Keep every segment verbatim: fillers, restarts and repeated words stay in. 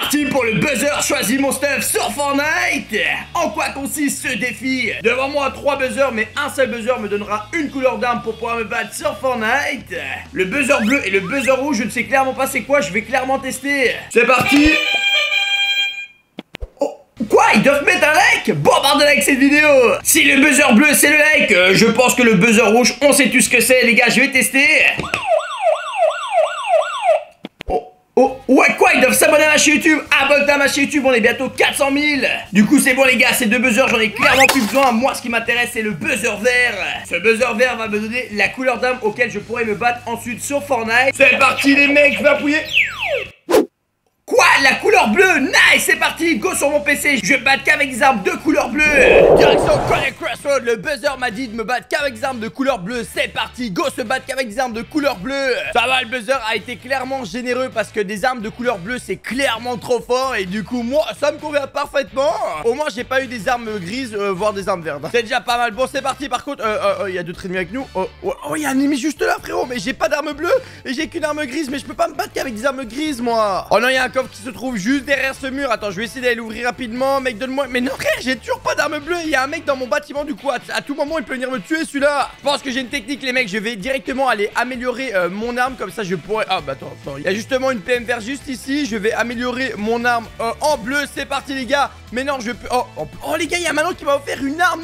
parti pour le buzzer choisi mon stuff sur Fortnite. En quoi consiste ce défi? Devant moi trois buzzers, mais un seul buzzer me donnera une couleur d'arme pour pouvoir me battre sur Fortnite. Le buzzer bleu et le buzzer rouge, je ne sais clairement pas c'est quoi, je vais clairement tester. C'est parti. Quoi? Ils doivent mettre un like? Bombarde de like cette vidéo. Si le buzzer bleu c'est le like, euh, je pense que le buzzer rouge on sait tout ce que c'est les gars, je vais tester. Oh, oh, ouais quoi? Ils doivent s'abonner à ma chaîne YouTube. Abonne-toi à ma chaîne YouTube, on est bientôt quatre cent mille. Du coup c'est bon les gars, ces deux buzzers j'en ai clairement plus besoin. Moi ce qui m'intéresse c'est le buzzer vert. Ce buzzer vert va me donner la couleur d'arme auquel je pourrais me battre ensuite sur Fortnite. C'est parti les mecs, je vais appuyer. Quoi? La couleur bleue? Nice, c'est parti, go sur mon P C, je vais me battre qu'avec des armes de couleur bleue. Direction Chronic Crossroad, le buzzer m'a dit de me battre qu'avec des armes de couleur bleue, c'est parti, go se battre qu'avec des armes de couleur bleue. Ça va, le buzzer a été clairement généreux parce que des armes de couleur bleue c'est clairement trop fort et du coup moi ça me convient parfaitement. Au moins j'ai pas eu des armes grises, euh, voire des armes vertes. C'est déjà pas mal, bon c'est parti par contre, il euh, euh, euh, y a d'autres ennemis avec nous. Oh, il oh, oh, y a un ennemi juste là frérot, mais j'ai pas d'arme bleue et j'ai qu'une arme grise, mais je peux pas me battre qu'avec des armes grises moi. Oh non, il y a un qui se trouve juste derrière ce mur. Attends, je vais essayer d'aller l'ouvrir rapidement. Mec, donne-moi. Mais non, frère, j'ai toujours pas d'arme bleue. Il y a un mec dans mon bâtiment, du coup, à, à tout moment, il peut venir me tuer celui-là. Je pense que j'ai une technique, les mecs. Je vais directement aller améliorer euh, mon arme. Comme ça, je pourrais. Ah, bah attends, attends. Il y a justement une P M vert juste ici. Je vais améliorer mon arme euh, en bleu. C'est parti, les gars. Mais non, je peux. Oh, oh, oh les gars, il y a Manon qui m'a offert une arme.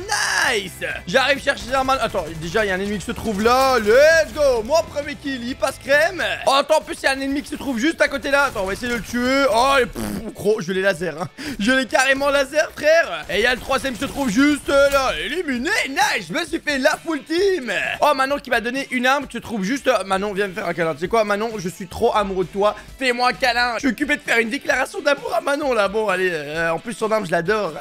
Nice. J'arrive chercher la Manon. Attends, déjà, il y a un ennemi qui se trouve là. Let's go. Moi, premier kill, il passe crème. Oh, attends, en plus, il y a un ennemi qui se trouve juste à côté là. Attends, on va essayer de le tuer. Oh, pff, gros, je l'ai laser. Hein. Je l'ai carrément laser, frère. Et il y a le troisième qui se trouve juste là. Éliminé. Nice. Je me suis fait la full team. Oh, Manon qui m'a donné une arme qui se trouve juste là. Manon, viens me faire un câlin. Tu sais quoi, Manon, je suis trop amoureux de toi. Fais-moi un câlin. Je suis occupé de faire une déclaration d'amour à Manon là. Bon, allez. Euh, en plus, son arme, je l'adore.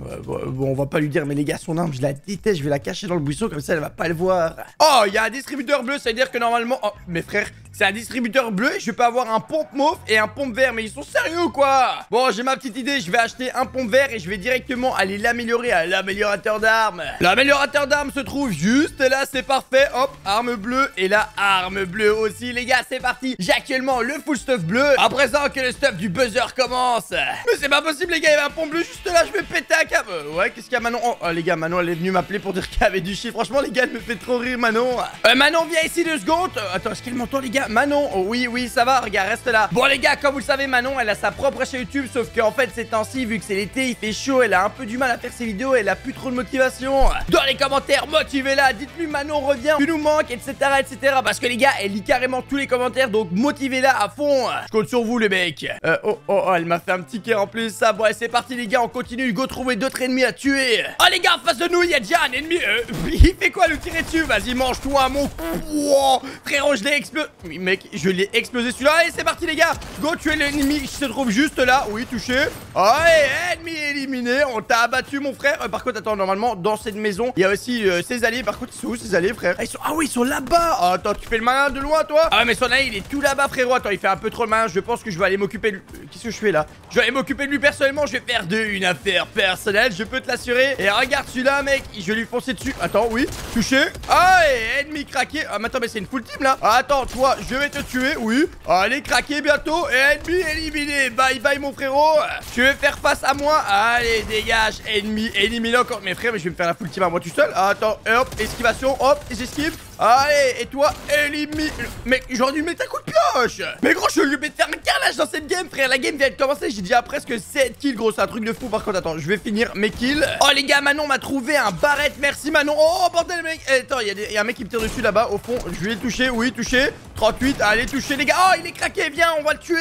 Euh, bon, bon, on va pas lui dire, mais les gars, son arme, je la déteste. Je vais la cacher dans le buisson, comme ça, elle va pas le voir. Oh, il y a un distributeur bleu, ça veut dire que normalement. Oh, mes frères, c'est un distributeur bleu et je peux avoir un pompe mauve et un pompe vert. Mais ils sont sérieux ou quoi? Bon, j'ai ma petite idée, je vais acheter un pompe vert et je vais directement aller l'améliorer à l'améliorateur d'armes. L'améliorateur d'armes se trouve juste là, c'est parfait. Hop, arme bleue et là, arme bleue aussi, les gars, c'est parti. J'ai actuellement le full stuff bleu. À présent que le stuff du buzzer commence. Mais c'est pas possible, les gars, il y avait un pompe bleu juste là, je vais péter à Euh, ouais, qu'est-ce qu'il y a, Manon? Oh, oh, les gars, Manon, elle est venue m'appeler pour dire qu'elle avait du shit. Franchement, les gars, elle me fait trop rire, Manon. Euh, Manon, viens ici deux secondes. Euh, attends, est-ce qu'elle m'entend, les gars? Manon, oh, oui, oui, ça va, regarde, reste là. Bon, les gars, comme vous le savez, Manon, elle a sa propre chaîne YouTube. Sauf qu'en fait, ces temps-ci, vu que c'est l'été, il fait chaud, elle a un peu du mal à faire ses vidéos, elle a plus trop de motivation. Dans les commentaires, motivez-la. Dites-lui, Manon, reviens, tu nous manques, et cetera, et cetera. Parce que, les gars, elle lit carrément tous les commentaires, donc motivez-la à fond. Je compte sur vous, les mecs. Euh, oh, oh, oh, elle m'a fait un petit cœur en plus, ça. Bon, c'est parti, les gars, on continue, go trouver d'autres ennemis à tuer. Oh les gars, en face de nous, il y a déjà un ennemi. Euh, il fait quoi, le tirer dessus? Vas-y, mange-toi, mon... Wow, frérot, je l'ai explosé. Mec, je l'ai explosé celui-là. Allez, c'est parti, les gars. Go tuer l'ennemi qui se trouve juste là. Oui, touché. Allez, ennemi éliminé. On t'a abattu, mon frère. Euh, par contre, attends, normalement, dans cette maison, il y a aussi euh, ses alliés. Par contre, ils sont où, ses alliés, frère? Ah, ils sont... ah oui, ils sont là-bas. Oh, attends, tu fais le malin de loin, toi? Ah, mais son allié, il est tout là-bas, frérot. Attends, il fait un peu trop le malin. Je pense que je vais aller m'occuper de... Qu'est-ce que je fais là? Je vais aller m'occuper de lui personnellement. Je vais faire de une affaire personnel, je peux te l'assurer. Et regarde celui-là, mec, je vais lui foncer dessus. Attends, oui, touché. Ah, et ennemi craqué. Ah, mais attends, mais c'est une full team là. Ah, attends, toi, je vais te tuer. Oui, allez, craqué bientôt. Et ennemi éliminé. Bye bye, mon frérot. Tu veux faire face à moi? Allez, dégage. Ennemi éliminé encore. Mais frère, mais je vais me faire la full team à moi tout seul. Ah, attends, hop, esquivation. Hop, j'esquive. Allez, et toi, élimine. Mec, j'aurais dû mettre un coup de pioche. Mais gros, je vais lui mettre un carnage dans cette game, frère. La game vient de commencer. J'ai déjà presque sept kills, gros. C'est un truc de fou. Par contre, attends, je vais finir mes kills. Oh, les gars, Manon m'a trouvé un barrette. Merci, Manon. Oh, bordel, mec. Eh, attends, il y, y a un mec qui me tire dessus là-bas. Au fond, je vais le toucher. Oui, touché. trente-huit. Allez, touché, les gars. Oh, il est craqué. Viens, on va le tuer.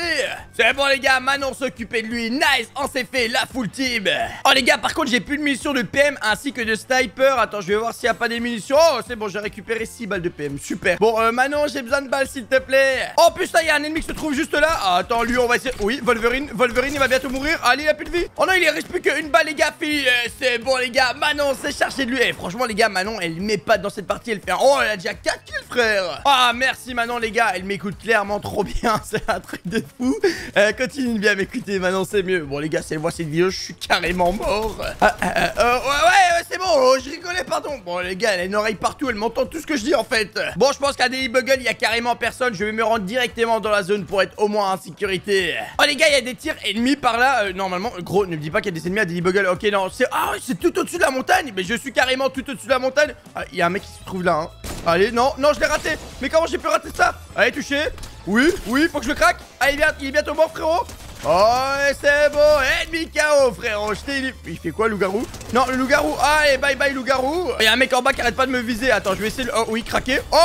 C'est bon, les gars. Manon s'occupait de lui. Nice. On s'est fait la full team. Oh, les gars, par contre, j'ai plus de munitions de P M ainsi que de sniper. Attends, je vais voir s'il n'y a pas des munitions. Oh, c'est bon, j'ai récupéré six balles de P M, super. Bon, euh, Manon, j'ai besoin de balles, s'il te plaît. Oh, putain, il y a un ennemi qui se trouve juste là. Ah, attends, lui, on va essayer. Oui, Wolverine, Wolverine, il va bientôt mourir. Allez, il a plus de vie. Oh non, il ne reste plus qu'une balle, les gars. Fini. C'est bon, les gars. Manon, c'est chargé de lui. Et franchement, les gars, Manon, elle met pas dans cette partie. Elle fait. Oh, elle a déjà quatre kills, frère. Ah, merci, Manon, les gars. Elle m'écoute clairement trop bien. C'est un truc de fou. Euh, continue de bien m'écouter, Manon, c'est mieux. Bon, les gars, si elle voit cette vidéo, je suis carrément mort. Ah, euh, euh, ouais, ouais, ouais, c'est bon, bon, je rigolais, pardon. Bon, les gars, elle a une oreille partout, elle m'entend tout ce que je dis en fait. Bon, je pense qu'à Daily Bugle, il y a carrément personne. Je vais me rendre directement dans la zone pour être au moins en sécurité. Oh, les gars, il y a des tirs ennemis par là. Euh, normalement, gros, ne me dis pas qu'il y a des ennemis à Daily Bugle. Ok, non, c'est. Ah, c'est tout au-dessus de la montagne. Mais je suis carrément tout au-dessus de la montagne. Ah, il y a un mec qui se trouve là, hein. Allez, non, non, je l'ai raté. Mais comment j'ai pu rater ça? Allez, touché. Oui, oui, faut que je le craque. Allez, viens, il est bientôt mort, frérot. Oh, c'est bon, ennemi K O, frérot. Je t'ai... Il fait quoi, loup-garou? Non, le loup-garou. Allez, bye bye, loup-garou. Il y a un mec en bas qui arrête pas de me viser. Attends, je vais essayer. Oh, oui, craquer. Oh,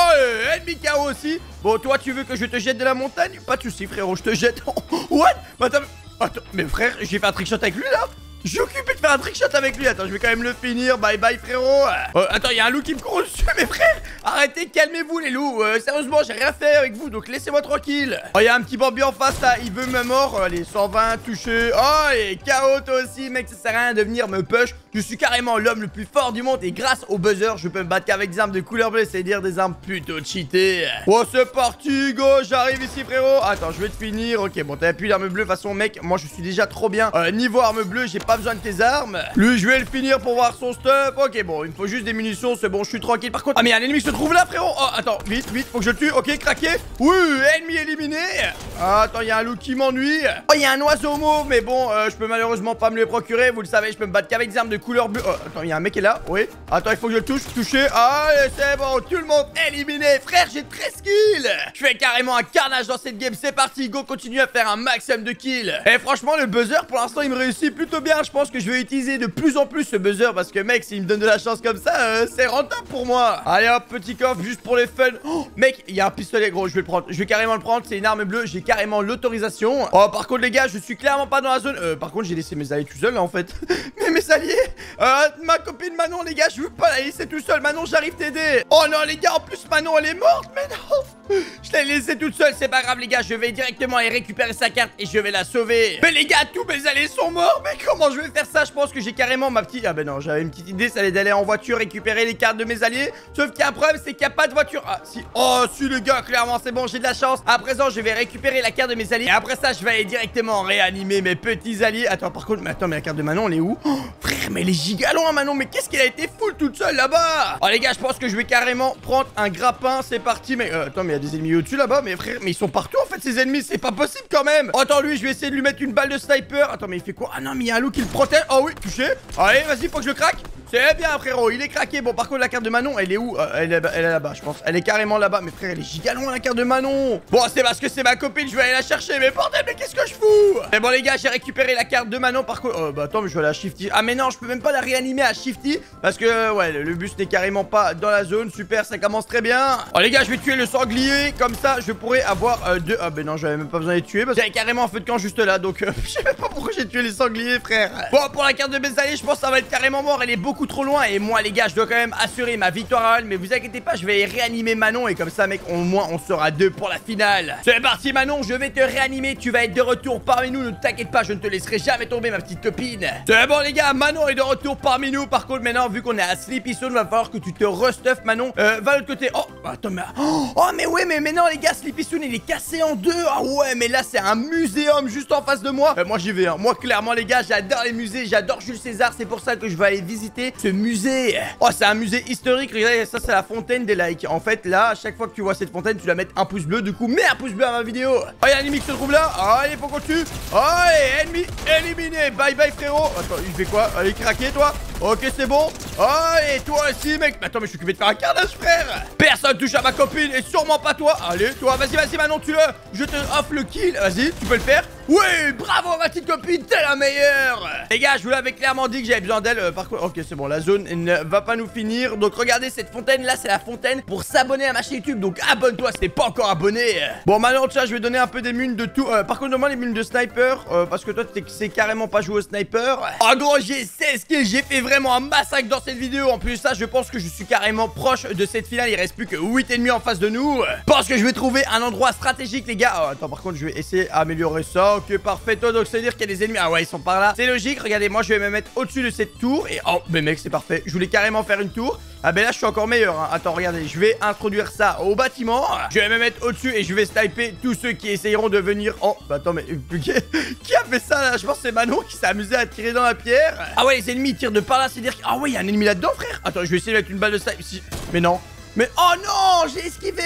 ennemi K O aussi. Bon, toi, tu veux que je te jette de la montagne? Pas de soucis, frérot, je te jette. What? Attends, attends, mais frère, j'ai fait un trickshot avec lui là? J'ai occupé de faire un trickshot avec lui. Attends, je vais quand même le finir. Bye bye, frérot. Euh, attends, il y a un loup qui me court dessus, mes frères. Arrêtez, calmez-vous, les loups. Euh, sérieusement, j'ai rien fait avec vous, donc laissez-moi tranquille. Oh, il y a un petit Bambi en face là. Il veut me mordre. Allez, cent vingt, touché. Oh, et K O, toi aussi, mec. Ça sert à rien de venir me push. Je suis carrément l'homme le plus fort du monde. Et grâce au buzzer, je peux me battre qu'avec des armes de couleur bleue. C'est-à-dire des armes plutôt cheatées. Oh, c'est parti, go. J'arrive ici, frérot. Attends, je vais te finir. Ok, bon, t'avais plus d'arme bleue. De toute façon, mec, moi, je suis déjà trop bien. Euh, niveau arme bleue, j'ai pas. Pas besoin de tes armes. Lui, je vais le finir pour voir son stuff. Ok, bon, il me faut juste des munitions. C'est bon, je suis tranquille. Par contre, ah, mais il y a un ennemi qui se trouve là, frérot. Oh, attends, vite, vite, faut que je le tue. Ok, craqué. Oui, ennemi éliminé. Ah, attends, il y a un loup qui m'ennuie. Oh, il y a un oiseau mauve, mais bon, euh, je peux malheureusement pas me le procurer. Vous le savez, je peux me battre qu'avec des armes de couleur bleue. Oh, attends, il y a un mec qui est là. Oui. Attends, il faut que je le touche. Touché. Allez, c'est bon, tout le monde éliminé. Frère, j'ai treize kills. Je fais carrément un carnage dans cette game. C'est parti, go, continue à faire un maximum de kills. Et franchement, le buzzer, pour l'instant, il me réussit plutôt bien. Je pense que je vais utiliser de plus en plus ce buzzer parce que mec, s'il me donne de la chance comme ça, euh, c'est rentable pour moi. Allez hop, petit coffre juste pour les fun. Oh, mec, il y a un pistolet, gros, je vais le prendre. Je vais carrément le prendre, c'est une arme bleue, j'ai carrément l'autorisation. Oh, par contre les gars, je suis clairement pas dans la zone. Euh, par contre, j'ai laissé mes alliés tout seuls là en fait. Mais mes alliés, euh, ma copine Manon, les gars, je veux pas la laisser tout seul. Manon, j'arrive t'aider. Oh non les gars, en plus Manon elle est morte, mais non. Je l'ai laissée toute seule, c'est pas grave les gars, je vais directement aller récupérer sa carte et je vais la sauver. Mais les gars, tous mes alliés sont morts, mais comment je vais faire ça? Je pense que j'ai carrément ma petite... Ah ben non, j'avais une petite idée, ça allait d'aller en voiture récupérer les cartes de mes alliés. Sauf qu'il y a un problème, c'est qu'il n'y a pas de voiture. Ah si, oh si les gars, clairement c'est bon, j'ai de la chance. À présent, je vais récupérer la carte de mes alliés. Et après ça, je vais aller directement réanimer mes petits alliés. Attends, par contre, mais attends, mais la carte de Manon, elle est où? Oh, frère, mais elle est gigalon, hein, Manon. Mais qu'est-ce qu'elle a été full toute seule là-bas? Oh les gars, je pense que je vais carrément prendre un grappin. C'est parti, mais... Euh, attends, mais il y a des ennemis au-dessus là-bas. Mais frère, mais ils sont partout en fait, ces ennemis. C'est pas possible quand même. Oh, attends, lui, je vais essayer de lui mettre une balle de sniper. Attends, mais il fait quoi? Ah non, mais il y a un loup qui le protège. Oh oui, touché. Allez, vas-y, faut que je le craque. C'est bien, frérot, il est craqué. Bon, par contre, la carte de Manon, elle est où? euh, Elle est, elle est là-bas, je pense. Elle est carrément là-bas. Mais frère, elle est giga loin, la carte de Manon. Bon, c'est parce que c'est ma copine, je vais aller la chercher. Mais bordel, mais qu'est-ce que je fous? Mais bon, les gars, j'ai récupéré la carte de Manon. Par contre, euh, bah attends, mais je vais la shifty. Ah, mais non, je peux même pas la réanimer à shifty. Parce que, ouais, le bus n'est carrément pas dans la zone. Super, ça commence très bien. Oh, les gars, je vais tuer le sanglier. Comme ça, je pourrais avoir euh, deux. Ah, mais non, j'avais même pas besoin de les tuer. Parce que j'avais carrément un feu de camp juste là. Donc, euh, je sais même pas pourquoi j'ai tué les sangliers, frère. Bon, pour la carte de mes alliés, je pense que ça va être carrément mort. Elle est beaucoup trop loin et moi les gars je dois quand même assurer ma victoire à elle, mais vous inquiétez pas, je vais réanimer Manon et comme ça mec au moins on sera deux pour la finale. C'est parti Manon, je vais te réanimer, tu vas être de retour parmi nous, ne t'inquiète pas, je ne te laisserai jamais tomber ma petite copine. C'est bon les gars, Manon est de retour parmi nous. Par contre maintenant vu qu'on est à Sleepy Soon, va falloir que tu te restuffes Manon. Euh, va de l'autre côté. Oh attends mais oh mais ouais mais, mais non les gars, Sleepy Soon il est cassé en deux. Ah ouais mais là c'est un muséum juste en face de moi. Euh, moi j'y vais hein. Moi clairement les gars j'adore les musées, j'adore Jules César, c'est pour ça que je vais aller visiter ce musée. Oh c'est un musée historique. Regardez ça, c'est la fontaine des likes. En fait là à chaque fois que tu vois cette fontaine tu dois mettre un pouce bleu. Du coup mets un pouce bleu à ma vidéo. Oh y'a un ennemi qui se trouve là. Allez faut qu'on tue. Allez ennemi éliminé. Bye bye frérot. Attends il fait quoi? Allez craquer toi. Ok c'est bon. Allez toi aussi mec. Attends mais je suis occupé de faire un carnage frère. Personne touche à ma copine et sûrement pas toi. Allez toi vas-y vas-y Manon tu le. Je te offre le kill. Vas-y tu peux le faire. Oui bravo ma petite copine, t'es la meilleure. Les gars je vous l'avais clairement dit que j'avais besoin d'elle. euh, Par contre ok c'est bon, la zone ne va pas nous finir. Donc regardez cette fontaine là, c'est la fontaine pour s'abonner à ma chaîne YouTube. Donc abonne-toi si t'es pas encore abonné. Bon Manon tiens je vais donner un peu des munes de tout. euh, Par contre demande les munes de sniper euh, parce que toi tu sais carrément pas jouer au sniper. En gros j'ai seize kills, j'ai fait vraiment un massacre dans cette vidéo. En plus ça je pense que je suis carrément proche de cette finale. Il reste plus que huit ennemis en face de nous. Je pense que je vais trouver un endroit stratégique les gars. Oh, attends par contre je vais essayer d'améliorer ça. Ok parfait, oh, donc c'est à dire qu'il y a des ennemis. Ah ouais ils sont par là, c'est logique, regardez moi je vais me mettre au dessus de cette tour. Et oh mais mec c'est parfait, je voulais carrément faire une tour. Ah ben là je suis encore meilleur hein. Attends, regardez, je vais introduire ça au bâtiment. Je vais me mettre au dessus et je vais sniper tous ceux qui essayeront de venir en... Bah attends mais... Qui a fait ça là? Je pense que c'est Manon qui s'est amusé à tirer dans la pierre. Ah ouais, les ennemis tirent de par là, c'est dire... Ah ouais, il y a un ennemi là-dedans frère. Attends, je vais essayer de mettre une balle de sniper si... Mais non. Mais oh non, j'ai esquivé.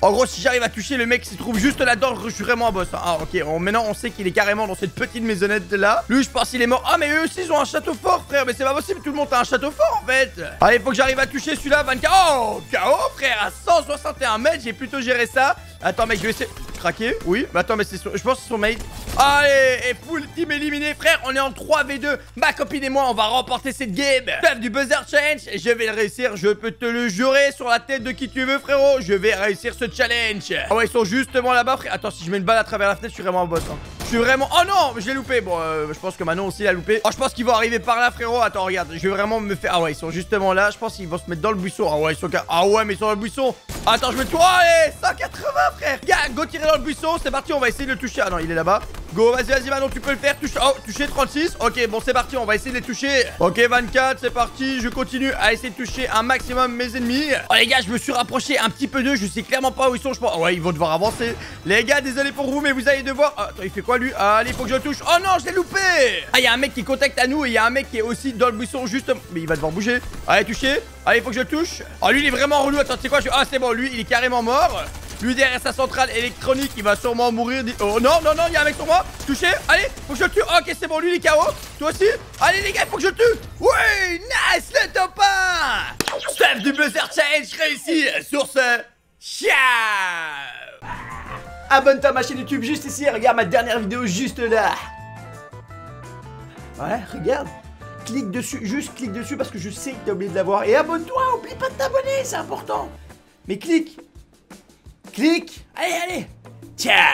En gros, si j'arrive à toucher le mec qui se trouve juste là-dedans, je suis vraiment un boss. Ah ok, on, maintenant on sait qu'il est carrément dans cette petite maisonnette là. Lui, je pense qu'il est mort. Ah mais eux aussi ils ont un château fort frère, mais c'est pas possible, tout le monde a un château fort en fait. Allez, faut que j'arrive à toucher celui-là, vingt-quatre. Oh, K O frère, à cent soixante et un mètres, j'ai plutôt géré ça. Attends mec, je vais essayer... Craquer, oui, mais attends, mais c'est son... je pense que c'est son mate. Allez, et full team éliminé, frère. On est en trois v deux. Ma copine et moi, on va remporter cette game. Taf du buzzer challenge. Je vais le réussir. Je peux te le jurer sur la tête de qui tu veux, frérot. Je vais réussir ce challenge. Ah ouais, ils sont justement là-bas, frère. Attends, si je mets une balle à travers la fenêtre, je suis vraiment en boss. Hein. Je suis vraiment. Oh non, je l'ai loupé. Bon, euh, je pense que Manon aussi l'a loupé. Oh, je pense qu'ils vont arriver par là, frérot. Attends, regarde. Je vais vraiment me faire. Ah ouais, ils sont justement là. Je pense qu'ils vont se mettre dans le buisson. Ah ouais, ils sont. Ah ouais, mais ils sont dans le buisson. Attends, je mets toi. Allez, cent quatre-vingts, frère. Gars, go tirer dans le buisson. C'est parti. On va essayer de le toucher. Ah non, il est là-bas. Go, vas-y, vas-y, Manon, tu peux le faire. Touche... Oh, toucher trente-six. Ok, bon, c'est parti. On va essayer de les toucher. Ok, vingt-quatre, c'est parti. Je continue à essayer de toucher un maximum mes ennemis. Oh, les gars, je me suis rapproché un petit peu d'eux. Je sais clairement pas où ils sont. Je pense. Oh, ouais, ils vont devoir avancer. Les gars, désolé pour vous, mais vous allez devoir. Oh, attends, il fait quoi lui? Allez, faut que je le touche. Oh non, je l'ai loupé. Ah, il y a un mec qui contacte à nous et il y a un mec qui est aussi dans le buisson, juste. Mais il va devoir bouger. Allez, toucher. Allez, faut que je le touche. Oh, lui, il est vraiment relou. Attends, c'est quoi je... Ah, c'est bon, lui, il est carrément mort. Lui derrière sa centrale électronique, il va sûrement mourir. Oh non, non, non, il y a un mec sur moi. Touché. Allez, faut que je le tue. Ok, c'est bon, lui il est K O. Toi aussi. Allez les gars, faut que je le tue. Oui, nice, le top un. Staff du buzzer challenge réussi. Sur ce, ciao. Abonne-toi à ma chaîne YouTube juste ici et regarde ma dernière vidéo juste là. Ouais, regarde. Clique dessus, juste clique dessus parce que je sais que t'as oublié de l'avoir. Et abonne-toi, oublie pas de t'abonner, c'est important. Mais clique. Clique. Allez, allez. Ciao.